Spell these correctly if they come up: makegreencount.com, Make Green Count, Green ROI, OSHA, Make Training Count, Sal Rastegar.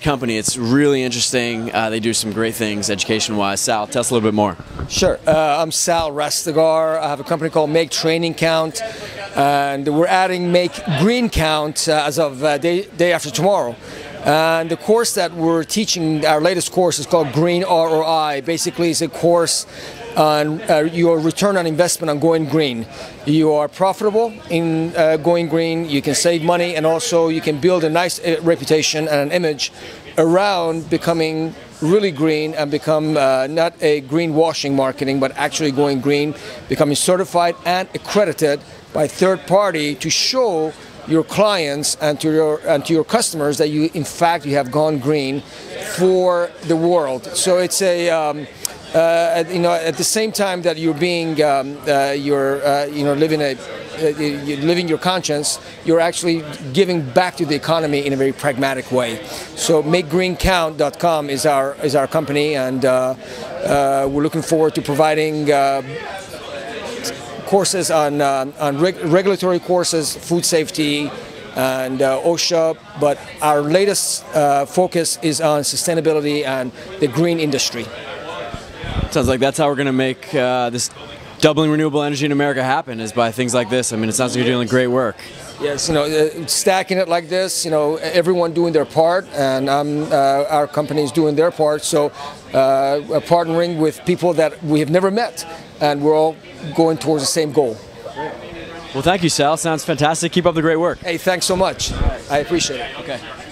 company. It's really interesting. They do some great things education-wise. Sal, tell us a little bit more. Sure. I'm Sal Rastegar. I have a company called Make Training Count, and we're adding Make Green Count as of day after tomorrow. And the course that we're teaching, our latest course, is called Green ROI. Basically, it's a course on your return on investment on going green. You are profitable in going green, you can save money, and also you can build a nice reputation and an image around becoming really green and become not a greenwashing marketing, but actually going green, becoming certified and accredited by third party to show your clients and to your customers that you, in fact, you have gone green for the world. So it's a at the same time that you're being living your conscience, you're actually giving back to the economy in a very pragmatic way. So makegreencount.com is our company, and we're looking forward to providing courses on regulatory courses, food safety, and OSHA, but our latest focus is on sustainability and the green industry. Sounds like that's how we're going to make this doubling renewable energy in America happen, is by things like this. I mean, it sounds like you're doing great work. Yes, stacking it like this, everyone doing their part, and our company is doing their part, so we're partnering with people that we have never met, and we're all going towards the same goal. Well, thank you, Sal. Sounds fantastic. Keep up the great work. Hey, thanks so much. I appreciate it. Okay.